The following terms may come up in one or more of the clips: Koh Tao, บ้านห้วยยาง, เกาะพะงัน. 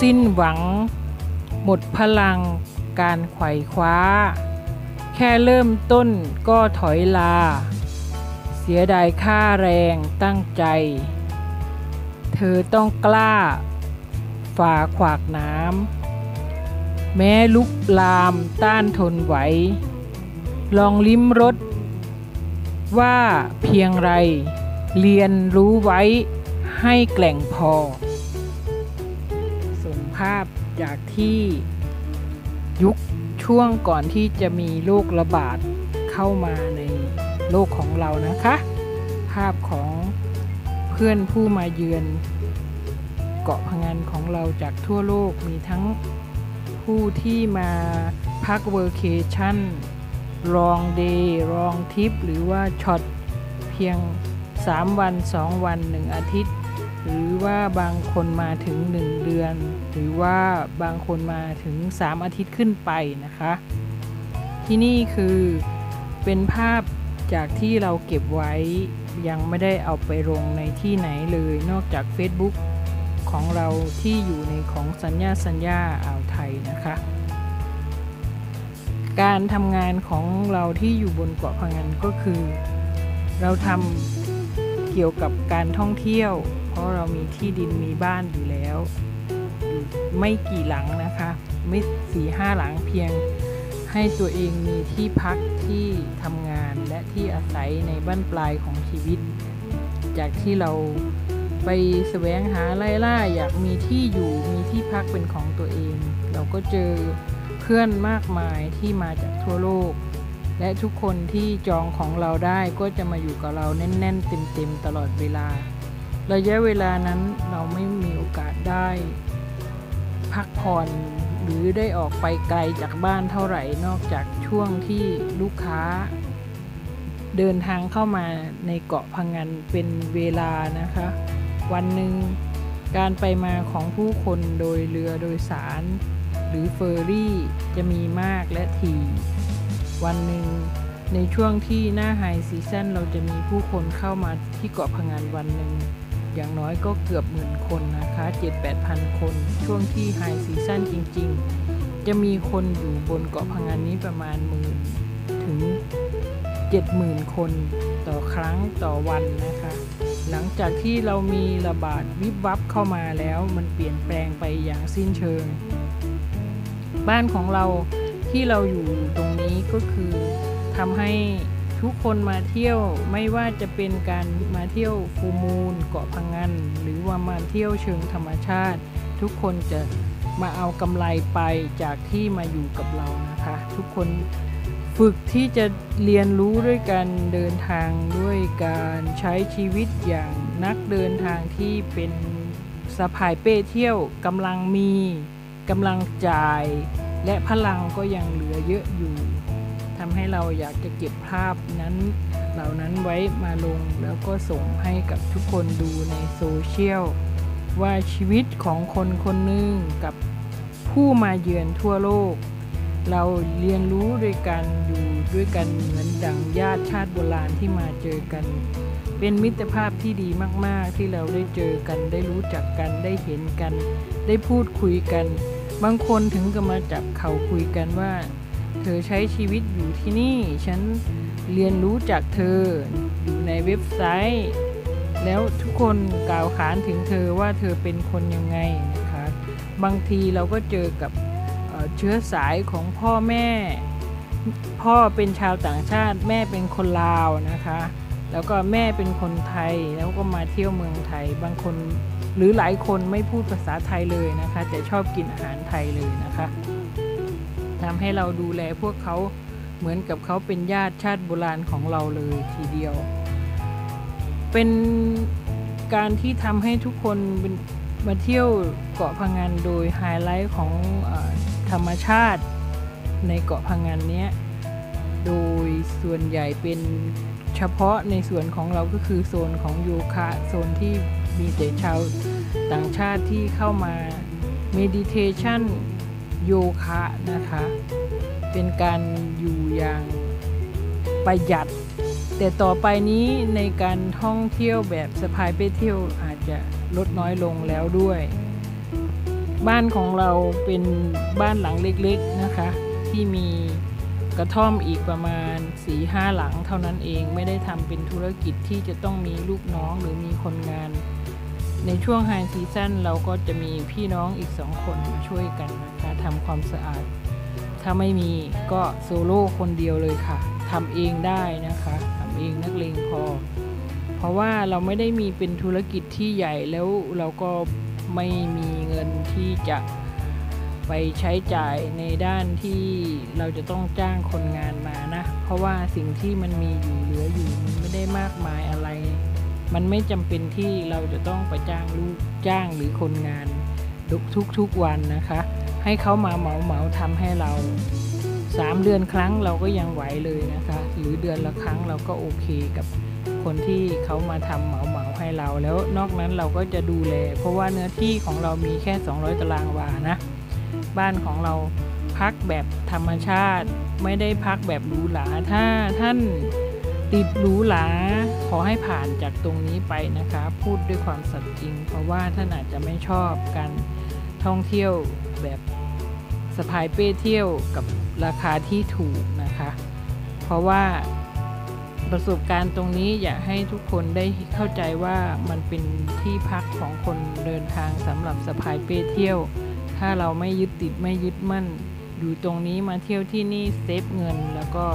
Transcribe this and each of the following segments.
สิ้นหวังหมดพลังการไขว่คว้าแค่เริ่มต้นก็ถอยลาเสียดายค่าแรงตั้งใจเธอต้องกล้าฝ่าขวากน้ำแม้ลุกลามต้านทนไหวลองลิ้มรสว่าเพียงไรเรียนรู้ไว้ให้แกร่งพอส่งภาพจากที่ยุคช่วงก่อนที่จะมีโรคระบาดเข้ามาในโลกของเรานะคะภาพของเพื่อนผู้มาเยือนเกาะพะงันของเราจากทั่วโลกมีทั้งผู้ที่มาพักเวอร์เคชั่นลองเดย์ลองทริปหรือว่าช็อตเพียง3วัน2วัน1อาทิตย์หรือว่าบางคนมาถึง1เดือนหรือว่าบางคนมาถึง3อาทิตย์ขึ้นไปนะคะที่นี่คือเป็นภาพจากที่เราเก็บไว้ยังไม่ได้เอาไปลงในที่ไหนเลยนอกจาก Facebook ของเราที่อยู่ในของสัญญาอ่าวไทยนะคะการทำงานของเราที่อยู่บนเกาะพะงันก็คือเราทำเกี่ยวกับการท่องเที่ยวเพราะเรามีที่ดินมีบ้านอยู่แล้วไม่กี่หลังนะคะไม่สี่ห้าหลังเพียงให้ตัวเองมีที่พักที่ทำงานและที่อาศัยในบั้นปลายของชีวิตจากที่เราไปแสวงหาไล่ล่าอยากมีที่อยู่มีที่พักเป็นของตัวเองเราก็เจอเพื่อนมากมายที่มาจากทั่วโลกและทุกคนที่จองของเราได้ก็จะมาอยู่กับเราแน่นๆเต็มตลอดเวลาระยะเวลานั้นเราไม่มีโอกาสได้พักผ่อนหรือได้ออกไปไกลจากบ้านเท่าไหร่นอกจากช่วงที่ลูกค้าเดินทางเข้ามาในเกาะพะงันเป็นเวลานะคะวันหนึ่งการไปมาของผู้คนโดยเรือโดยสารหรือเฟอร์รี่จะมีมากและถี่วันหนึ่งในช่วงที่หน้าไฮซีซั่นเราจะมีผู้คนเข้ามาที่เกาะพะงันวันหนึ่งอย่างน้อยก็เกือบหมื่นคนนะคะ 7-8,000 คนช่วงที่ไฮซีซั่นจริงๆจะมีคนอยู่บนเกาะพะงันนี้ประมาณ 10,000 ถึง 70,000 คนต่อครั้งต่อวันนะคะหลังจากที่เรามีระบาดวิบวับเข้ามาแล้วมันเปลี่ยนแปลงไปอย่างสิ้นเชิงบ้านของเราที่เราอยู่ตรงนี้ก็คือทำให้ทุกคนมาเที่ยวไม่ว่าจะเป็นการมาเที่ยวฟูมูลเกาะพะงันหรือว่ามาเที่ยวเชิงธรรมชาติทุกคนจะมาเอากำไรไปจากที่มาอยู่กับเรานะคะทุกคนฝึกที่จะเรียนรู้ด้วยการเดินทางด้วยการใช้ชีวิตอย่างนักเดินทางที่เป็นสะพายเป้เที่ยวกำลังมีกำลังจ่ายและพลังก็ยังเหลือเยอะอยู่ทำให้เราอยากจะเก็บภาพนั้นเหล่านั้นไว้มาลงแล้วก็ส่งให้กับทุกคนดูในโซเชียลว่าชีวิตของคนคนหนึ่งกับผู้มาเยือนทั่วโลกเราเรียนรู้ด้วยกันอยู่ด้วยกันเหมือนดั่งญาติชาติโบราณที่มาเจอกันเป็นมิตรภาพที่ดีมากๆที่เราได้เจอกันได้รู้จักกันได้เห็นกันได้พูดคุยกันบางคนถึงกับมาจับเข่าคุยกันว่าเธอใช้ชีวิตอยู่ที่นี่ฉันเรียนรู้จากเธออยู่ในเว็บไซต์แล้วทุกคนกล่าวขานถึงเธอว่าเธอเป็นคนยังไงนะคะบางทีเราก็เจอกับเชื้อสายของพ่อแม่พ่อเป็นชาวต่างชาติแม่เป็นคนลาวนะคะแล้วก็แม่เป็นคนไทยแล้วก็มาเที่ยวเมืองไทยบางคนหรือหลายคนไม่พูดภาษาไทยเลยนะคะแต่ชอบกินอาหารไทยเลยนะคะทำให้เราดูแลพวกเขาเหมือนกับเขาเป็นญาติชาติโบราณของเราเลยทีเดียวเป็นการที่ทำให้ทุกคนมาเที่ยวเกาะพะงันโดยไฮไลท์ของธรรมชาติในเกาะพะงันนี้โดยส่วนใหญ่เป็นเฉพาะในส่วนของเราก็คือโซนของโยคะโซนที่มีแต่ชาวต่างชาติที่เข้ามาเมดิเทชั่นโยคะนะคะเป็นการอยู่อย่างประหยัดแต่ต่อไปนี้ในการท่องเที่ยวแบบสะพายเป้เที่ยวอาจจะลดน้อยลงแล้วด้วย บ้านของเราเป็นบ้านหลังเล็กๆนะคะที่มีกระท่อมอีกประมาณ 4-5 หลังเท่านั้นเองไม่ได้ทำเป็นธุรกิจที่จะต้องมีลูกน้องหรือมีคนงานในช่วงไฮซีซั่นเราก็จะมีพี่น้องอีก2คนมาช่วยกันนะคะทำความสะอาดถ้าไม่มีก็โซโล่คนเดียวเลยค่ะทำเองได้นะคะทำเองนักเลงพอเพราะว่าเราไม่ได้มีเป็นธุรกิจที่ใหญ่แล้วเราก็ไม่มีเงินที่จะไปใช้จ่ายในด้านที่เราจะต้องจ้างคนงานมานะเพราะว่าสิ่งที่มันมีอยู่เหลืออยู่มันไม่ได้มากมายอะไรมันไม่จำเป็นที่เราจะต้องไปจ้างลูกจ้างหรือคนงานทุกวันนะคะให้เขามาเหมาทำให้เรา3เดือนครั้งเราก็ยังไหวเลยนะคะหรือเดือนละครั้งเราก็โอเคกับคนที่เขามาทำเหมาให้เราแล้วนอกนั้นเราก็จะดูแลเพราะว่าเนื้อที่ของเรามีแค่200ตารางวานะบ้านของเราพักแบบธรรมชาติไม่ได้พักแบบหรูหราถ้าท่านติดหรูหราขอให้ผ่านจากตรงนี้ไปนะคะพูดด้วยความสัตย์จริงเพราะว่าท่านอาจจะไม่ชอบการท่องเที่ยวแบบสะพายเป้เที่ยวกับราคาที่ถูกนะคะเพราะว่าประสบการณ์ตรงนี้อยากให้ทุกคนได้เข้าใจว่ามันเป็นที่พักของคนเดินทางสำหรับสะพายเป้เที่ยวถ้าเราไม่ยึดติดไม่ยึดมั่นอยู่ตรงนี้มาเที่ยวที่นี่เซฟเงินแล้วก็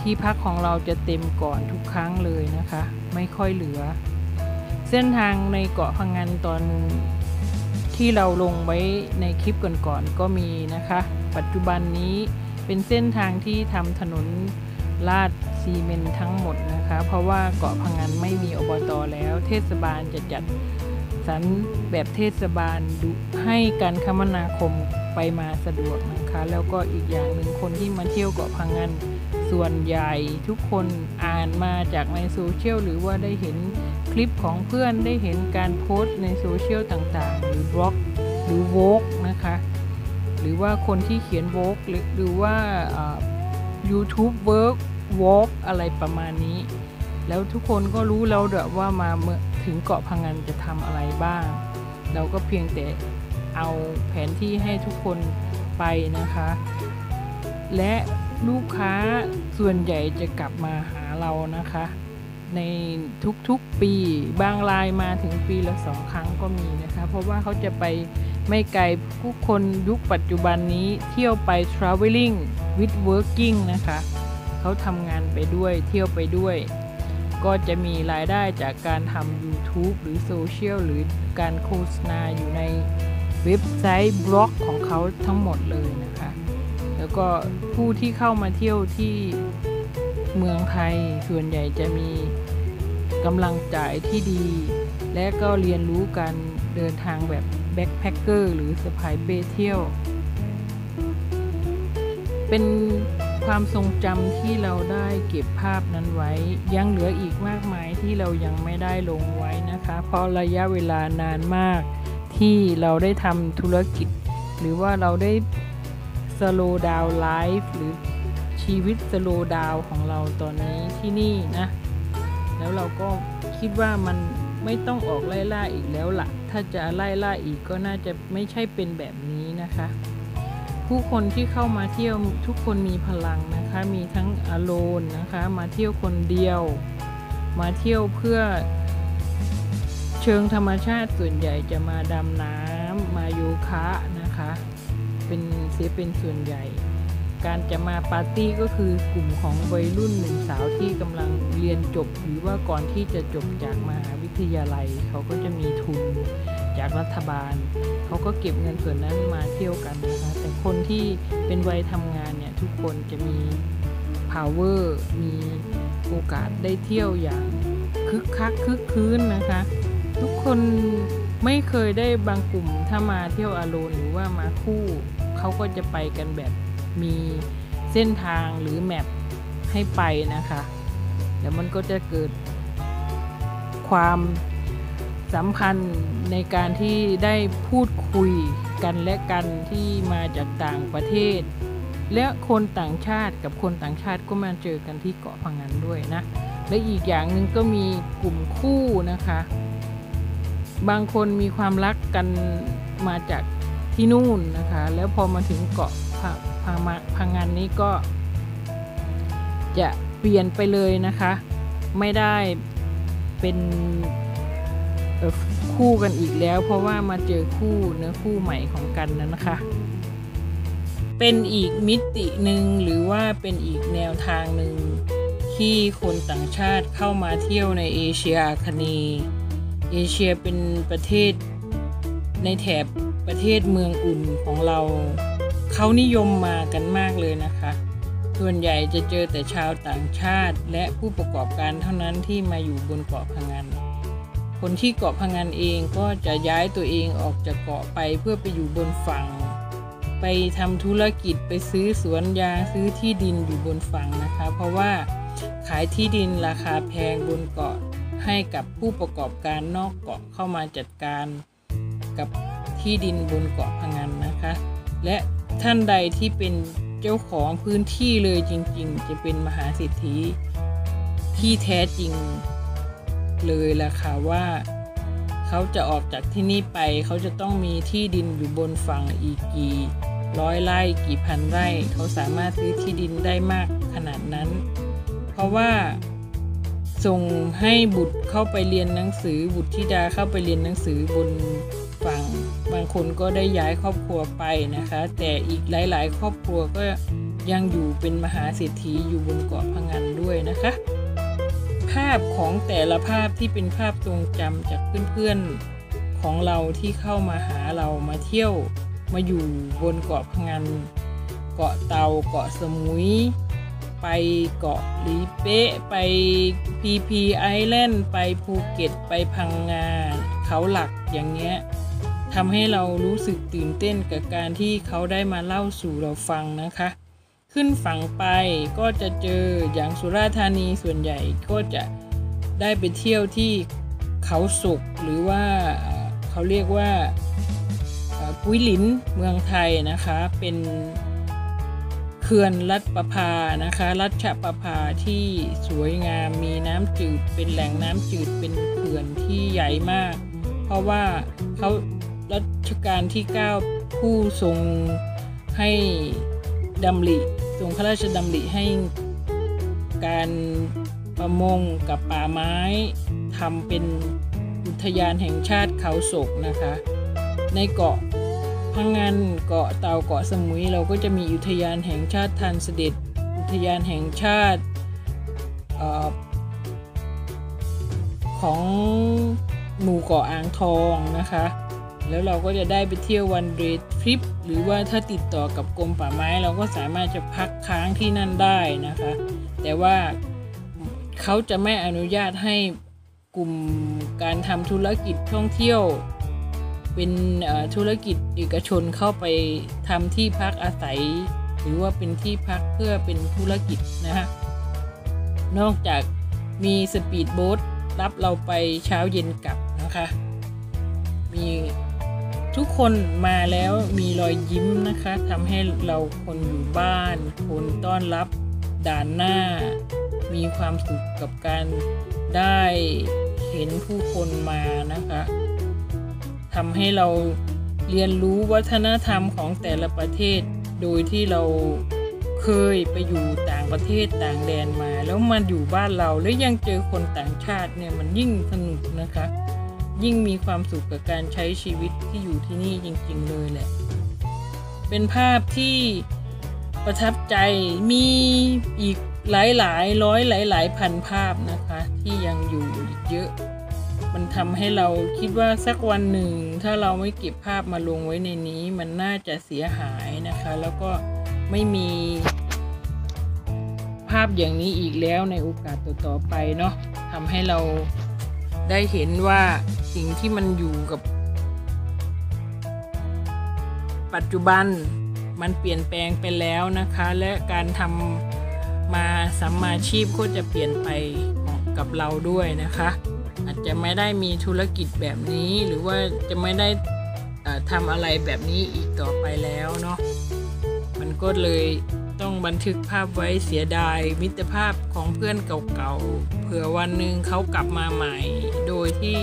ที่พักของเราจะเต็มก่อนทุกครั้งเลยนะคะไม่ค่อยเหลือเส้นทางในเกาะพะงันตอนที่เราลงไว้ในคลิปก่อนก็มีนะคะปัจจุบันนี้เป็นเส้นทางที่ทำถนนลาดซีเมนต์ทั้งหมดนะคะเพราะว่าเกาะพะงันไม่มีอบต.แล้วเทศบาลจะจัดสรรแบบเทศบาลให้การคมนาคมไปมาสะดวกนะคะแล้วก็อีกอย่างหนึ่งคนที่มาเที่ยวเกาะพะงันส่วนใหญ่ทุกคนอ่านมาจากในโซเชียลหรือว่าได้เห็นคลิปของเพื่อนได้เห็นการโพสต์ในโซเชียลต่างๆหรือบล็อกหรือโวกนะคะหรือว่าคนที่เขียนโวกหรือว่า YouTube Work Walk อะไรประมาณนี้แล้วทุกคนก็รู้แล้วด้วยว่ามาถึงเกาะพะงันจะทำอะไรบ้างเราก็เพียงแต่เอาแผนที่ให้ทุกคนไปนะคะและลูกค้าส่วนใหญ่จะกลับมาหาเรานะคะในทุกๆปีบางรายมาถึงปีละ2ครั้งก็มีนะคะเพราะว่าเขาจะไปไม่ไกลผู้คนยุคปัจจุบันนี้เที่ยวไป traveling with working นะคะเขาทำงานไปด้วยเที่ยวไปด้วยก็จะมีรายได้จากการทำ YouTube หรือโซเชียลหรือการโฆษณาอยู่ในเว็บไซต์บล็อกของเขาทั้งหมดเลยนะคะแล้วก็ผู้ที่เข้ามาเที่ยวที่เมืองไทยส่วนใหญ่จะมีกำลังจ่ายที่ดีและก็เรียนรู้การเดินทางแบบแบ็คแพ็คเกอร์หรือสะพายเป้เที่ยวเป็นความทรงจำที่เราได้เก็บภาพนั้นไว้ยังเหลืออีกมากมายที่เรายังไม่ได้ลงไว้นะคะเพราะระยะเวลานานมากที่เราได้ทำธุรกิจหรือว่าเราได้สโลว์ดาวน์ไลฟ์หรือชีวิตสโลว์ดาวน์ของเราตอนนี้ที่นี่นะแล้วเราก็คิดว่ามันไม่ต้องออกไล่ล่าอีกแล้วล่ะถ้าจะไล่ล่าอีกก็น่าจะไม่ใช่เป็นแบบนี้นะคะผู้คนที่เข้ามาเที่ยวทุกคนมีพลังนะคะมีทั้งอโลนนะคะมาเที่ยวคนเดียวมาเที่ยวเพื่อเชิงธรรมชาติส่วนใหญ่จะมาดำน้ำมาโยคะนะคะเป็นส่วนใหญ่การจะมาปาร์ตี้ก็คือกลุ่มของวัยรุ่นหนุ่มสาวที่กำลังเรียนจบหรือว่าก่อนที่จะจบจากมหาวิทยาลัยเขาก็จะมีทุนจากรัฐบาลเขาก็เก็บเงินส่วนนั้นมาเที่ยวกันนะคะแต่คนที่เป็นวัยทำงานเนี่ยทุกคนจะมี power มีโอกาสได้เที่ยวอย่างคึกคักคึกคืนนะคะทุกคนไม่เคยได้บางกลุ่มถ้ามาเที่ยวอโลนหรือว่ามาคู่เขาก็จะไปกันแบบมีเส้นทางหรือแมพให้ไปนะคะแล้วมันก็จะเกิดความสัมพันธ์ในการที่ได้พูดคุยกันและกันที่มาจากต่างประเทศและคนต่างชาติกับคนต่างชาติก็มาเจอกันที่เกาะพะงันด้วยนะและอีกอย่างหนึ่งก็มีกลุ่มคู่นะคะบางคนมีความรักกันมาจาก ที่นู่นนะคะแล้วพอมาถึงเกาะพังงานนี้ก็จะเปลี่ยนไปเลยนะคะไม่ได้เป็นคู่กันอีกแล้วเพราะว่ามาเจอคู่เนื้อคู่ใหม่ของกันนะคะเป็นอีกมิติหนึ่งหรือว่าเป็นอีกแนวทางหนึ่งที่คนต่างชาติเข้ามาเที่ยวในเอเชียอาคเนย์เอเชียเป็นประเทศในแถบประเทศเมืองอุ่นของเราเขานิยมมากันมากเลยนะคะส่วนใหญ่จะเจอแต่ชาวต่างชาติและผู้ประกอบการเท่านั้นที่มาอยู่บนเกาะพะงันคนที่เกาะพะงันเองก็จะย้ายตัวเองออกจากเกาะไปเพื่อไปอยู่บนฝั่งไปทำธุรกิจไปซื้อสวนยางซื้อที่ดินอยู่บนฝั่งนะคะเพราะว่าขายที่ดินราคาแพงบนเกาะให้กับผู้ประกอบการนอกเกาะเข้ามาจัดการกับที่ดินบนเกาะพะงันนะคะและท่านใดที่เป็นเจ้าของพื้นที่เลยจริงๆจะเป็นมหาเศรษฐีที่แท้จริงเลยล่ะค่ะว่าเขาจะออกจากที่นี่ไปเขาจะต้องมีที่ดินอยู่บนฝั่งอีกกี่ร้อยไร่กี่พันไร่เขาสามารถซื้อที่ดินได้มากขนาดนั้นเพราะว่าส่งให้บุตรเข้าไปเรียนหนังสือบุตรธิดาเข้าไปเรียนหนังสือบนฝั่งบางคนก็ได้ย้ายครอบครัวไปนะคะแต่อีกหลายๆครอบครัวก็ยังอยู่เป็นมหาเศรษฐีอยู่บนเกาะพะงันด้วยนะคะภาพของแต่ละภาพที่เป็นภาพทรงจำจากเพื่อนๆของเราที่เข้ามาหาเรามาเที่ยวมาอยู่บนเกาะพะงันเกาะเตาเกาะสมุยไปเกาะลีเป๊ะไปพีพีไอแลนด์ไปภูเก็ตไปพังงาเขาหลักอย่างเงี้ยทำให้เรารู้สึกตื่นเต้นกับการที่เขาได้มาเล่าสู่เราฟังนะคะขึ้นฝั่งไปก็จะเจออย่างสุราษฎร์ธานีส่วนใหญ่ก็จะได้ไปเที่ยวที่เขาสุกหรือว่าเขาเรียกว่ากุ้ยหลินเมืองไทยนะคะเป็นเขื่อนรัชประภานะคะรัชประภาที่สวยงามมีน้ำจืดเป็นแหล่งน้ำจืดเป็นเขื่อนที่ใหญ่มากเพราะว่าเขารัชกาลที่9ผู้ทรงให้ดำริทรงพระราชดำริให้การประมงกับป่าไม้ทำเป็นอุทยานแห่งชาติเขาโศกนะคะในเกาะพะงันเกาะเตาเกาะสมุยเราก็จะมีอุทยานแห่งชาติทานเสด็จอุทยานแห่งชาติของหมู่เกาะอ่างทองนะคะแล้วเราก็จะได้ไปเที่ยววันเดย์ทริปหรือว่าถ้าติดต่อกับกรมป่าไม้เราก็สามารถจะพักค้างที่นั่นได้นะคะแต่ว่าเขาจะไม่อนุญาตให้กลุ่มการทำธุรกิจท่องเที่ยวเป็นธุรกิจเอกชนเข้าไปทำที่พักอาศัยหรือว่าเป็นที่พักเพื่อเป็นธุรกิจนะคะนอกจากมีสปีดโบ๊ทรับเราไปเช้าเย็นกลับนะคะมีทุกคนมาแล้วมีรอยยิ้มนะคะทำให้เราคนอยู่บ้านคนต้อนรับด่านหน้ามีความสุขกับการได้เห็นผู้คนมานะคะทำให้เราเรียนรู้วัฒนธรรมของแต่ละประเทศโดยที่เราเคยไปอยู่ต่างประเทศต่างแดนมาแล้วมาอยู่บ้านเราแล้วยังเจอคนต่างชาติเนี่ยมันยิ่งสนุกนะคะยิ่งมีความสุขกับการใช้ชีวิตที่อยู่ที่นี่จริงๆเลยแหละเป็นภาพที่ประทับใจมีอีกหลายๆร้อยหลายๆพันภาพนะคะที่ยังอยู่อีกเยอะมันทำให้เราคิดว่าสักวันหนึ่งถ้าเราไม่เก็บภาพมาลงไว้ในนี้มันน่าจะเสียหายนะคะแล้วก็ไม่มีภาพอย่างนี้อีกแล้วในโอกาสต่อๆไปเนาะทำให้เราได้เห็นว่าสิ่งที่มันอยู่กับปัจจุบันมันเปลี่ยนแปลงไปแล้วนะคะและการทำมาสัมมาชีพก็จะเปลี่ยนไปกับเราด้วยนะคะอาจจะไม่ได้มีธุรกิจแบบนี้หรือว่าจะไม่ได้ทำอะไรแบบนี้อีกต่อไปแล้วเนาะมันก็เลยต้องบันทึกภาพไว้เสียดายมิตรภาพของเพื่อนเก่าๆเผื่อวันหนึ่งเขากลับมาใหม่โดยที่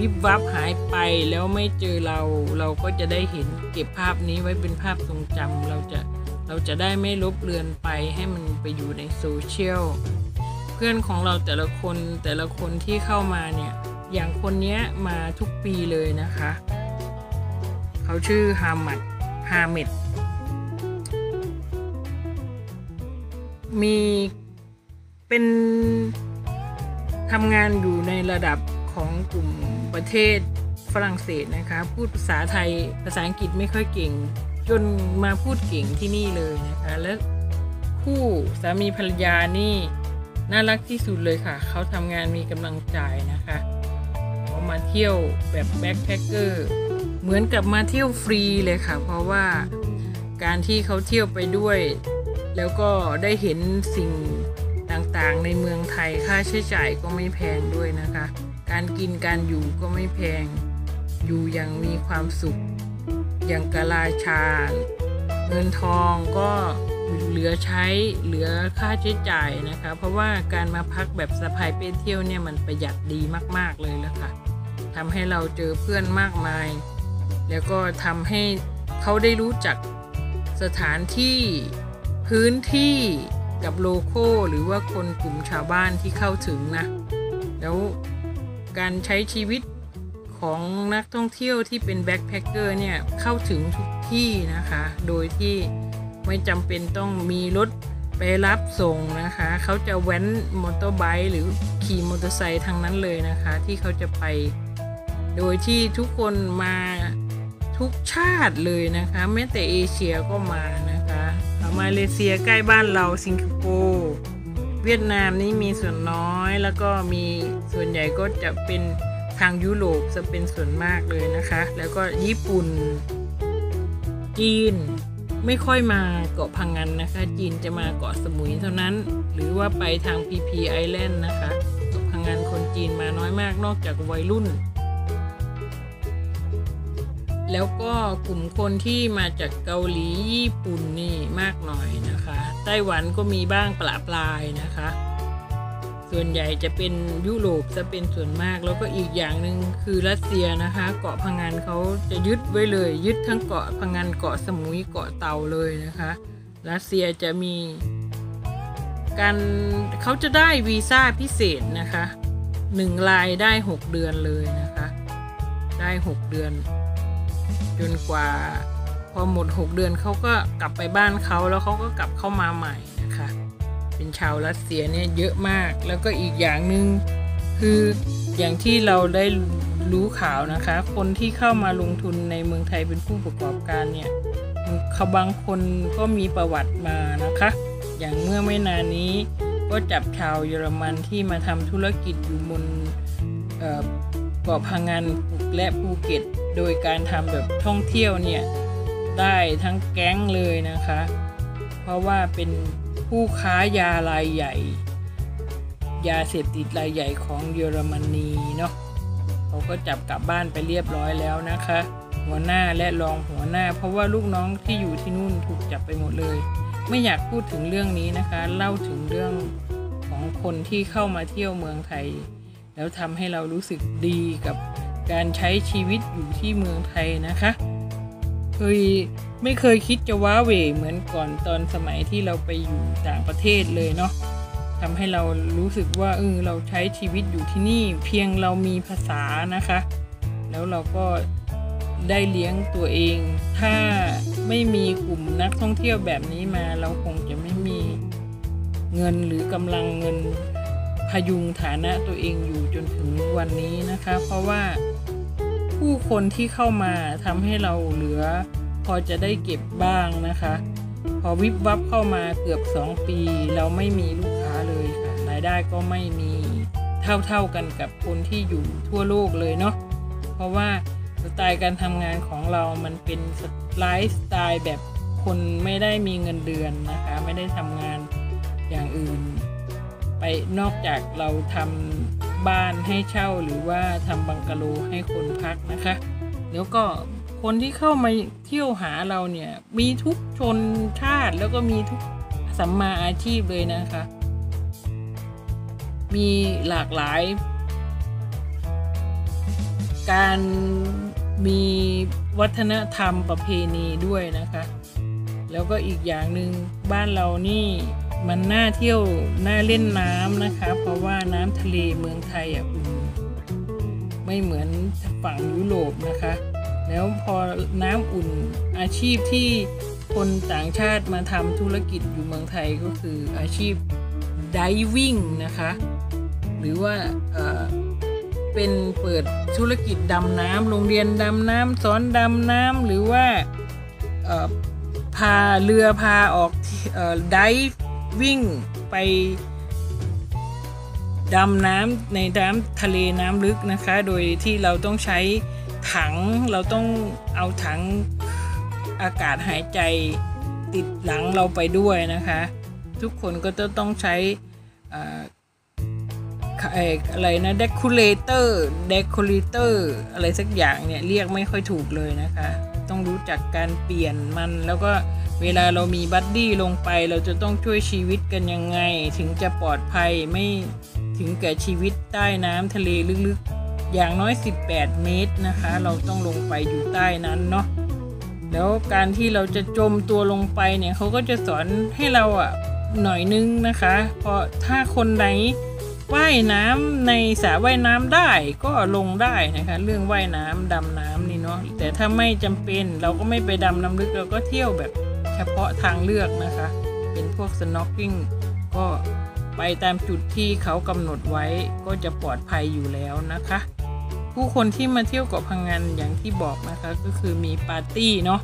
ลิปวับหายไปแล้วไม่เจอเราก็จะได้เห็นเก็บภาพนี้ไว้เป็นภาพทรงจำเราจะได้ไม่ลบเลือนไปให้มันไปอยู่ในโซเชียลเพื่อนของเราแต่ละคนที่เข้ามาเนี่ยอย่างคนนี้มาทุกปีเลยนะคะเขาชื่อฮาเมดมีเป็นทำงานอยู่ในระดับของกลุ่มประเทศฝรั่งเศสนะคะพูดภาษาไทยภาษาอังกฤษไม่ค่อยเก่งจนมาพูดเก่งที่นี่เลยนะคะและคู่สามีภรรยานี่น่ารักที่สุดเลยค่ะเขาทำงานมีกำลังใจนะคะเขามาเที่ยวแบบแบ็คแพคเกอร์เหมือนกับมาเที่ยวฟรีเลยค่ะเพราะว่าการที่เขาเที่ยวไปด้วยแล้วก็ได้เห็นสิ่งต่างๆในเมืองไทยค่าใช้จ่ายก็ไม่แพงด้วยนะคะการกินการอยู่ก็ไม่แพงอยู่อย่างมีความสุขอย่างกะลาชาเงินทองก็เหลือใช้เหลือค่าใช้จ่ายนะคะเพราะว่าการมาพักแบบสะพายเป้เที่ยวเนี่ยมันประหยัดดีมากๆเลยแล้วค่ะทำให้เราเจอเพื่อนมากมายแล้วก็ทำให้เขาได้รู้จักสถานที่พื้นที่กับโลโก้หรือว่าคนกลุ่มชาวบ้านที่เข้าถึงนะแล้วการใช้ชีวิตของนักท่องเที่ยวที่เป็นแบ็คแพคเกอร์เนี่ยเข้าถึงทุกที่นะคะโดยที่ไม่จำเป็นต้องมีรถไปรับส่งนะคะเขาจะแว้นมอเตอร์ไบค์หรือขี่มอเตอร์ไซค์ทางนั้นเลยนะคะที่เขาจะไปโดยที่ทุกคนมาทุกชาติเลยนะคะแม้แต่เอเชียก็มานะคะมาเลเซียใกล้บ้านเราสิงคโปร์เวียดนามนี่มีส่วนน้อยแล้วก็มีส่วนใหญ่ก็จะเป็นทางยุโรปจะเป็นส่วนมากเลยนะคะแล้วก็ญี่ปุ่นจีนไม่ค่อยมาเกาะพังงันนะคะจีนจะมาเกาะสมุยเท่านั้นหรือว่าไปทาง PP Island นะคะเกาะพังงันคนจีนมาน้อยมากนอกจากวัยรุ่นแล้วก็กลุ่มคนที่มาจากเกาหลีญี่ปุ่นนี่มากหน่อยนะคะไต้หวันก็มีบ้างปลาปลายนะคะส่วนใหญ่จะเป็นยุโรปจะเป็นส่วนมากแล้วก็อีกอย่างหนึ่งคือรัสเซียนะคะเกาะพังงันเขาจะยึดไว้เลยยึดทั้งเกาะพังงันเกาะสมุยเกาะเต่าเลยนะคะรัสเซียจะมีการเขาจะได้วีซ่าพิเศษนะคะ1รายได้6เดือนเลยนะคะได้6เดือนจนกว่าพอหมด6เดือนเขาก็กลับไปบ้านเขาแล้วเขาก็กลับเข้ามาใหม่นะคะเป็นชาวรัสเซียเนี่ยเยอะมากแล้วก็อีกอย่างหนึ่งคืออย่างที่เราได้รู้ข่าวนะคะคนที่เข้ามาลงทุนในเมืองไทยเป็นผู้ประกอบการเนี่ยเขาบางคนก็มีประวัติมานะคะอย่างเมื่อไม่นานนี้ก็จับชาวเยอรมันที่มาทำธุรกิจอยู่บนเกาะพังงันและภูเก็ตโดยการทำแบบท่องเที่ยวเนี่ยได้ทั้งแก๊งเลยนะคะเพราะว่าเป็นผู้ค้ายารายใหญ่ยาเสพติดรายใหญ่ของเยอรมนีเนาะเขาก็จับกลับบ้านไปเรียบร้อยแล้วนะคะหัวหน้าและรองหัวหน้าเพราะว่าลูกน้องที่อยู่ที่นู่นถูกจับไปหมดเลยไม่อยากพูดถึงเรื่องนี้นะคะเล่าถึงเรื่องของคนที่เข้ามาเที่ยวเมืองไทยแล้วทำให้เรารู้สึกดีกับการใช้ชีวิตอยู่ที่เมืองไทยนะคะไม่เคยคิดจะว้าเหวเหมือนก่อนตอนสมัยที่เราไปอยู่ต่างประเทศเลยเนาะทำให้เรารู้สึกว่าเราใช้ชีวิตอยู่ที่นี่เพียงเรามีภาษานะคะแล้วเราก็ได้เลี้ยงตัวเองถ้าไม่มีกลุ่มนักท่องเที่ยวแบบนี้มาเราคงจะไม่มีเงินหรือกำลังเงินพยุงฐานะตัวเองอยู่จนถึงวันนี้นะคะเพราะว่าผู้คนที่เข้ามาทำให้เราเหลือพอจะได้เก็บบ้างนะคะพอวิบวับเข้ามาเกือบ2ปีเราไม่มีลูกค้าเลยค่ะรายได้ก็ไม่มีเท่ากันกับคนที่อยู่ทั่วโลกเลยเนาะเพราะว่าสไตล์การทำงานของเรามันเป็นไลฟ์สไตล์แบบคนไม่ได้มีเงินเดือนนะคะไม่ได้ทำงานอย่างอื่นไปนอกจากเราทำบ้านให้เช่าหรือว่าทำบังกะโลให้คนพักนะคะแล้วก็คนที่เข้ามาเที่ยวหาเราเนี่ยมีทุกชนชาติแล้วก็มีทุกสัมมาอาชีพเลยนะคะมีหลากหลาย การมีวัฒนธรรมประเพณีด้วยนะคะแล้วก็อีกอย่างหนึ่งบ้านเรานี่มันน่าเที่ยวน่าเล่นน้ำนะคะเพราะว่าน้ำทะเลเมืองไทยอ่ะคุณไม่เหมือนฝั่งยุโรปนะคะแล้วพอน้ำอุ่นอาชีพที่คนต่างชาติมาทำธุรกิจอยู่เมืองไทยก็คืออาชีพdivingนะคะหรือว่าเป็นเปิดธุรกิจดำน้ำโรงเรียนดำน้ำสอนดำน้ำหรือว่าพาเรือพาออกdivingไปดำน้ำในน้ำทะเลน้ำลึกนะคะโดยที่เราต้องใช้ถังเราต้องเอาถังอากาศหายใจติดหลังเราไปด้วยนะคะทุกคนก็จะต้องใช้อะไรนะเดคอเรเตอร์อะไรสักอย่างเนี่ยเรียกไม่ค่อยถูกเลยนะคะต้องรู้จักการเปลี่ยนมันแล้วก็เวลาเรามีบัดดี้ลงไปเราจะต้องช่วยชีวิตกันยังไงถึงจะปลอดภัยไม่ถึงแก่ชีวิตใต้น้ำทะเลลึกๆอย่างน้อย18เมตรนะคะเราต้องลงไปอยู่ใต้นั้นเนาะแล้วการที่เราจะจมตัวลงไปเนี่ยเขาก็จะสอนให้เราอะหน่อยนึงนะคะเพราะถ้าคนไหนว่ายน้ำในสระว่ายน้ำได้ก็ลงได้นะคะเรื่องว่ายน้ำดำน้ำนี่เนาะแต่ถ้าไม่จำเป็นเราก็ไม่ไปดำน้ำลึกเราก็เที่ยวแบบเฉพาะทางเลือกนะคะเป็นพวก snorkeling ก็ไปตามจุดที่เขากำหนดไว้ก็จะปลอดภัยอยู่แล้วนะคะผู้คนที่มาเที่ยวเกาะพังงันอย่างที่บอกนะคะก็คือมีปาร์ตี้เนาะ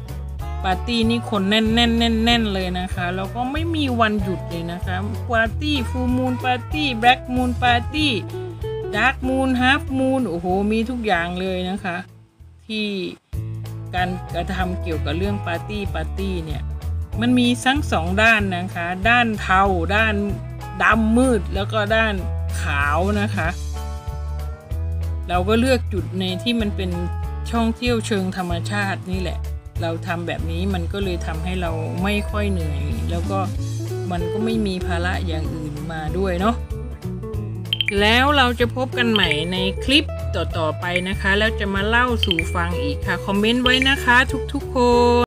ปาร์ตี้นี่คนแน่นเลยนะคะแล้วก็ไม่มีวันหยุดเลยนะคะปาร์ตี้ฟูลมูนปาร์ตี้แบล็คมูนปาร์ตี้ดาร์กมูนฮาล์ฟมูนโอ้โหมีทุกอย่างเลยนะคะที่การกระทำเกี่ยวกับเรื่องปาร์ตี้เนี่ยมันมีทั้งสองด้านนะคะด้านเทาด้านดำมืดแล้วก็ด้านขาวนะคะเราก็เลือกจุดในที่มันเป็นช่องเที่ยวเชิงธรรมชาตินี่แหละเราทำแบบนี้มันก็เลยทำให้เราไม่ค่อยเหนื่อยแล้วก็มันก็ไม่มีภาระอย่างอื่นมาด้วยเนาะแล้วเราจะพบกันใหม่ในคลิปต่อๆไปนะคะแล้วจะมาเล่าสู่ฟังอีกค่ะคอมเมนต์ไว้นะคะทุกๆคน